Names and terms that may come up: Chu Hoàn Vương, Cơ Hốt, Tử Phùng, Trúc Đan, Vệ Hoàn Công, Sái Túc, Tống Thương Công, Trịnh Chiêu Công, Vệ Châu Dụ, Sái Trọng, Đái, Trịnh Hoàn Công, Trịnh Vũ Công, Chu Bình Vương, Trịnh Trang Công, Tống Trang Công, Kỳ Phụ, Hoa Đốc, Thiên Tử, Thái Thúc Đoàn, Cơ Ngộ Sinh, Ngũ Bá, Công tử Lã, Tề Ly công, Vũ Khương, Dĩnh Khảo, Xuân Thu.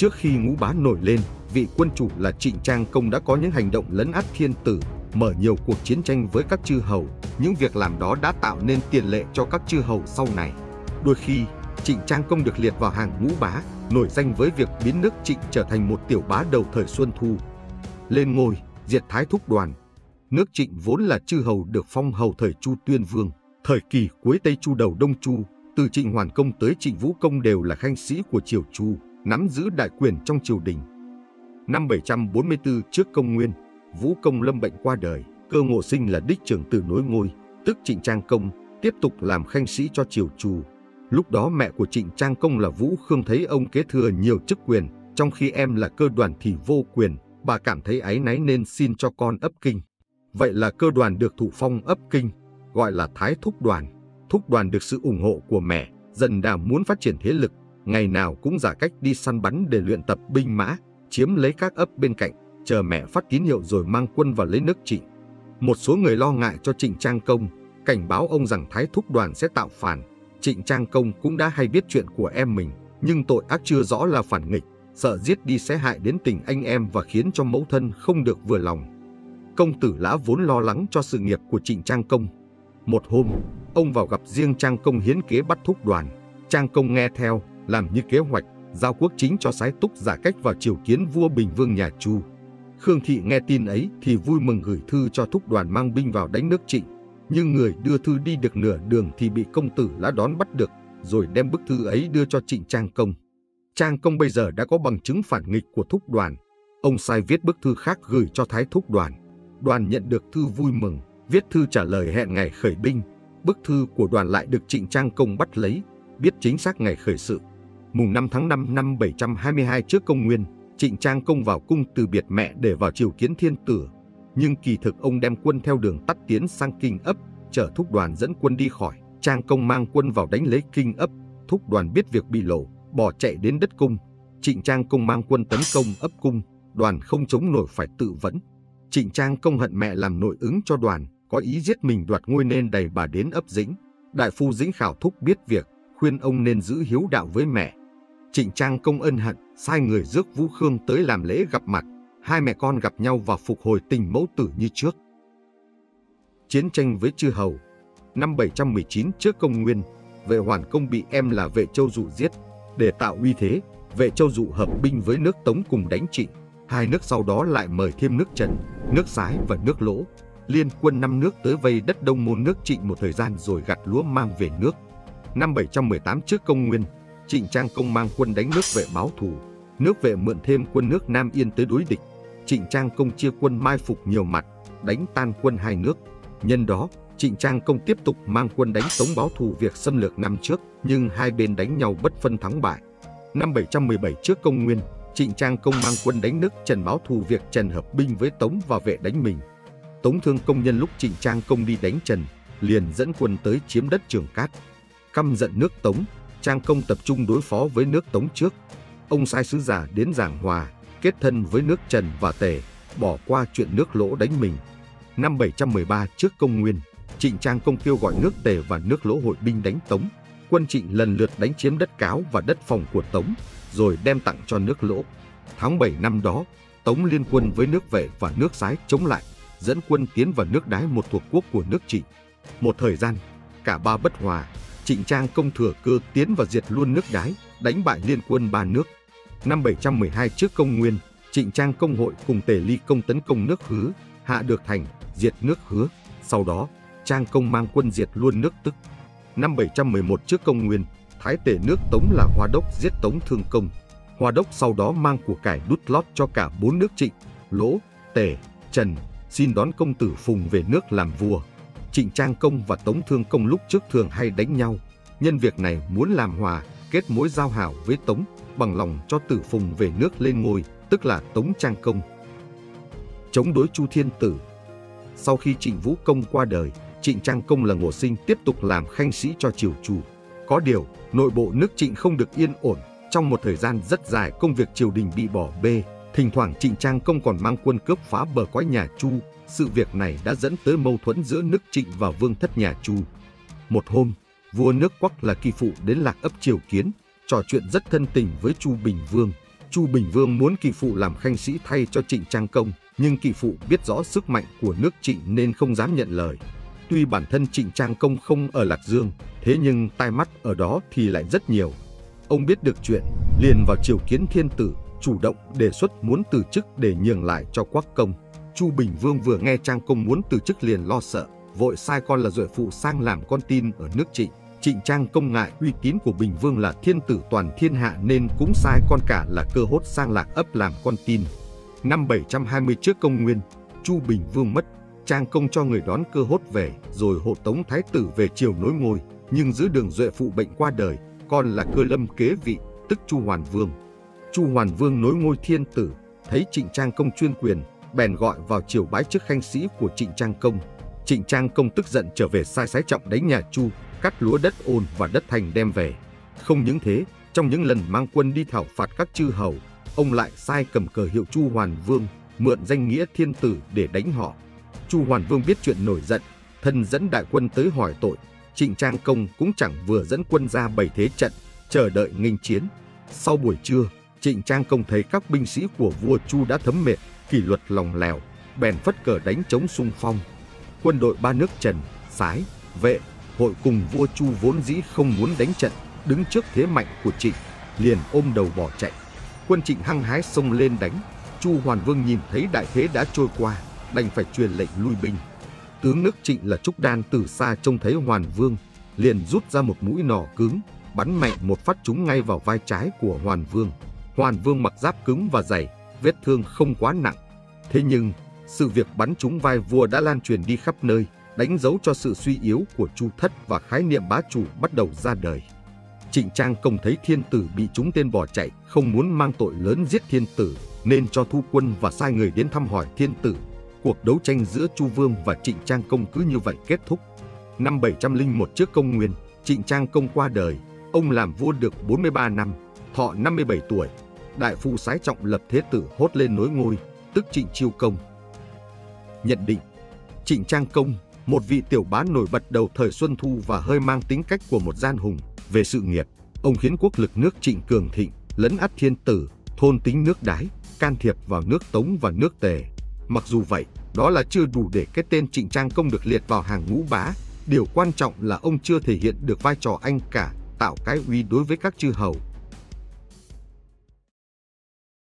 Trước khi Ngũ Bá nổi lên, vị quân chủ là Trịnh Trang Công đã có những hành động lấn át Thiên Tử, mở nhiều cuộc chiến tranh với các chư hầu. Những việc làm đó đã tạo nên tiền lệ cho các chư hầu sau này. Đôi khi, Trịnh Trang Công được liệt vào hàng Ngũ Bá, nổi danh với việc biến nước Trịnh trở thành một tiểu bá đầu thời Xuân Thu. Lên ngôi, diệt Thái Thúc Đoàn. Nước Trịnh vốn là chư hầu được phong hầu thời Chu Tuyên Vương, thời kỳ cuối Tây Chu đầu Đông Chu, từ Trịnh Hoàn Công tới Trịnh Vũ Công đều là khanh sĩ của triều Chu, nắm giữ đại quyền trong triều đình. Năm 744 trước Công nguyên, Vũ Công lâm bệnh qua đời, Cơ Ngộ Sinh là đích trưởng tử nối ngôi, tức Trịnh Trang Công, tiếp tục làm khanh sĩ cho triều Chu. Lúc đó mẹ của Trịnh Trang Công là Vũ Khương thấy ông kế thừa nhiều chức quyền, trong khi em là Cơ Đoàn thì vô quyền, bà cảm thấy áy náy nên xin cho con ấp kinh. Vậy là Cơ Đoàn được thụ phong ấp kinh, gọi là Thái Thúc Đoàn. Thúc Đoàn được sự ủng hộ của mẹ, dần đà muốn phát triển thế lực, ngày nào cũng giả cách đi săn bắn để luyện tập binh mã, chiếm lấy các ấp bên cạnh, chờ mẹ phát tín hiệu rồi mang quân vào lấy nước Trịnh. Một số người lo ngại cho Trịnh Trang Công, cảnh báo ông rằng Thái Thúc Đoàn sẽ tạo phản. Trịnh Trang Công cũng đã hay biết chuyện của em mình, nhưng tội ác chưa rõ là phản nghịch, sợ giết đi sẽ hại đến tình anh em và khiến cho mẫu thân không được vừa lòng. Công tử Lã vốn lo lắng cho sự nghiệp của Trịnh Trang Công. Một hôm, ông vào gặp riêng Trang Công hiến kế bắt Thúc Đoàn. Trang Công nghe theo, làm như kế hoạch, giao quốc chính cho Sái Túc giả cách vào triều kiến vua Bình Vương nhà Chu. Khương Thị nghe tin ấy thì vui mừng gửi thư cho Thúc Đoàn mang binh vào đánh nước Trịnh. Nhưng người đưa thư đi được nửa đường thì bị Công tử Lã đón bắt được, rồi đem bức thư ấy đưa cho Trịnh Trang Công. Trang Công bây giờ đã có bằng chứng phản nghịch của Thúc Đoàn. Ông sai viết bức thư khác gửi cho Thái Thúc Đoàn. Đoàn nhận được thư vui mừng, viết thư trả lời hẹn ngày khởi binh. Bức thư của Đoàn lại được Trịnh Trang Công bắt lấy, biết chính xác ngày khởi sự. Mùng 5 tháng 5 năm 722 trước Công nguyên, Trịnh Trang Công vào cung từ biệt mẹ để vào triều kiến Thiên Tử. Nhưng kỳ thực ông đem quân theo đường tắt tiến sang Kinh Ấp, chở Thúc Đoàn dẫn quân đi khỏi. Trang Công mang quân vào đánh lấy Kinh Ấp, Thúc Đoàn biết việc bị lộ, bỏ chạy đến đất Cung. Trịnh Trang Công mang quân tấn công Ấp Cung, Đoàn không chống nổi phải tự vẫn. Trịnh Trang Công hận mẹ làm nội ứng cho Đoàn, có ý giết mình đoạt ngôi nên đẩy bà đến Ấp Dĩnh. Đại phu Dĩnh Khảo Thúc biết việc, khuyên ông nên giữ hiếu đạo với mẹ. Trịnh Trang Công ân hận, sai người rước Vũ Khương tới làm lễ gặp mặt. Hai mẹ con gặp nhau và phục hồi tình mẫu tử như trước. Chiến tranh với chư hầu. Năm 719 trước Công nguyên, Vệ Hoàn Công bị em là Vệ Châu Dụ giết. Để tạo uy thế, Vệ Châu Dụ hợp binh với nước Tống cùng đánh Trịnh. Hai nước sau đó lại mời thêm nước Trần, nước Sái và nước Lỗ. Liên quân 5 nước tới vây đất Đông Môn nước Trịnh một thời gian rồi gặt lúa mang về nước. Năm 718 trước Công nguyên, Trịnh Trang Công mang quân đánh nước Vệ báo thù. Nước Vệ mượn thêm quân nước Nam Yên tới đối địch. Trịnh Trang Công chia quân mai phục nhiều mặt, đánh tan quân hai nước. Nhân đó, Trịnh Trang Công tiếp tục mang quân đánh Tống báo thù việc xâm lược năm trước, nhưng hai bên đánh nhau bất phân thắng bại. Năm 717 trước Công nguyên, Trịnh Trang Công mang quân đánh nước Trần báo thù việc Trần hợp binh với Tống và Vệ đánh mình. Tống Thương Công nhân lúc Trịnh Trang Công đi đánh Trần, liền dẫn quân tới chiếm đất Trường Cát. Căm giận nước Tống, Trang Công tập trung đối phó với nước Tống trước. Ông sai sứ giả đến giảng hòa, kết thân với nước Trần và Tề, bỏ qua chuyện nước Lỗ đánh mình. Năm 713 trước Công nguyên, Trịnh Trang Công kêu gọi nước Tề và nước Lỗ hội binh đánh Tống. Quân Trịnh lần lượt đánh chiếm đất Cáo và đất Phòng của Tống, rồi đem tặng cho nước Lỗ. Tháng 7 năm đó, Tống liên quân với nước Vệ và nước Sái chống lại, dẫn quân tiến vào nước Đái một thuộc quốc của nước Trịnh. Một thời gian, cả ba bất hòa, Trịnh Trang Công thừa cơ tiến và diệt luôn nước Đái, đánh bại liên quân ba nước. Năm 712 trước Công nguyên, Trịnh Trang Công hội cùng Tề Ly Công tấn công nước Hứa, hạ được thành, diệt nước Hứa. Sau đó, Trang Công mang quân diệt luôn nước Tức. Năm 711 trước Công nguyên, Thái Tể nước Tống là Hoa Đốc giết Tống Thương Công. Hoa Đốc sau đó mang của cải đút lót cho cả bốn nước Trịnh, Lỗ, Tề, Trần, xin đón công tử Phùng về nước làm vua. Trịnh Trang Công và Tống Thương Công lúc trước thường hay đánh nhau. Nhân việc này muốn làm hòa, kết mối giao hảo với Tống, bằng lòng cho Tử Phùng về nước lên ngôi, tức là Tống Trang Công. Chống đối Chu Thiên Tử. Sau khi Trịnh Vũ Công qua đời, Trịnh Trang Công là Ngộ Sinh tiếp tục làm khanh sĩ cho triều Chu. Có điều, nội bộ nước Trịnh không được yên ổn, trong một thời gian rất dài công việc triều đình bị bỏ bê, thỉnh thoảng Trịnh Trang Công còn mang quân cướp phá bờ cõi nhà Chu. Sự việc này đã dẫn tới mâu thuẫn giữa nước Trịnh và vương thất nhà Chu. Một hôm, vua nước Quắc là Kỳ Phụ đến Lạc Ấp triều kiến, trò chuyện rất thân tình với Chu Bình Vương. Chu Bình Vương muốn Kỳ Phụ làm khanh sĩ thay cho Trịnh Trang Công, nhưng Kỳ Phụ biết rõ sức mạnh của nước Trịnh nên không dám nhận lời. Tuy bản thân Trịnh Trang Công không ở Lạc Dương, thế nhưng tai mắt ở đó thì lại rất nhiều. Ông biết được chuyện, liền vào triều kiến Thiên Tử, chủ động đề xuất muốn từ chức để nhường lại cho Quắc Công. Chu Bình Vương vừa nghe Trang Công muốn từ chức liền lo sợ, vội sai con là Duệ Phụ sang làm con tin ở nước Trịnh. Trịnh Trang Công ngại uy tín của Bình Vương là thiên tử toàn thiên hạ nên cũng sai con cả là Cơ Hốt sang Lạc Ấp làm con tin. Năm 720 trước công nguyên, Chu Bình Vương mất, Trang Công cho người đón Cơ Hốt về rồi hộ tống thái tử về triều nối ngôi, nhưng giữ đường Duệ Phụ bệnh qua đời, con là Cơ Lâm kế vị, tức Chu Hoàn Vương. Chu Hoàn Vương nối ngôi thiên tử, thấy Trịnh Trang Công chuyên quyền, bèn gọi vào triều bái chức khanh sĩ của Trịnh Trang Công. Trịnh Trang Công tức giận trở về sai Sái Trọng đánh nhà Chu, cắt lúa đất Ôn và đất Thành đem về. Không những thế, trong những lần mang quân đi thảo phạt các chư hầu, ông lại sai cầm cờ hiệu Chu Hoàn Vương, mượn danh nghĩa thiên tử để đánh họ. Chu Hoàn Vương biết chuyện nổi giận, thân dẫn đại quân tới hỏi tội. Trịnh Trang Công cũng chẳng vừa dẫn quân ra bày thế trận, chờ đợi nghênh chiến. Sau buổi trưa, Trịnh Trang Công thấy các binh sĩ của vua Chu đã thấm mệt, kỷ luật lòng lèo, bèn phất cờ đánh trống xung phong. Quân đội ba nước Trần, Sái, Vệ, Hội cùng vua Chu vốn dĩ không muốn đánh trận, đứng trước thế mạnh của Trịnh, liền ôm đầu bỏ chạy. Quân Trịnh hăng hái xông lên đánh, Chu Hoàn Vương nhìn thấy đại thế đã trôi qua, đành phải truyền lệnh lui binh. Tướng nước Trịnh là Trúc Đan từ xa trông thấy Hoàn Vương, liền rút ra một mũi nỏ cứng, bắn mạnh một phát trúng ngay vào vai trái của Hoàn Vương. Hoàn Vương mặc giáp cứng và dày, vết thương không quá nặng. Thế nhưng, sự việc bắn trúng vai vua đã lan truyền đi khắp nơi, đánh dấu cho sự suy yếu của Chu Thất và khái niệm bá chủ bắt đầu ra đời. Trịnh Trang Công thấy thiên tử bị trúng tên bỏ chạy, không muốn mang tội lớn giết thiên tử, nên cho thu quân và sai người đến thăm hỏi thiên tử. Cuộc đấu tranh giữa Chu Vương và Trịnh Trang Công cứ như vậy kết thúc. Năm 701 trước công nguyên, Trịnh Trang Công qua đời, ông làm vua được 43 năm, thọ 57 tuổi. Đại phu Sái Trọng lập thế tử Hốt lên nối ngôi, tức Trịnh Chiêu Công. Nhận định: Trịnh Trang Công, một vị tiểu bá nổi bật đầu thời Xuân Thu và hơi mang tính cách của một gian hùng. Về sự nghiệp, ông khiến quốc lực nước Trịnh cường thịnh, lấn át thiên tử, thôn tính nước Đái, can thiệp vào nước Tống và nước Tề. Mặc dù vậy, đó là chưa đủ để cái tên Trịnh Trang Công được liệt vào hàng ngũ bá. Điều quan trọng là ông chưa thể hiện được vai trò anh cả, tạo cái uy đối với các chư hầu.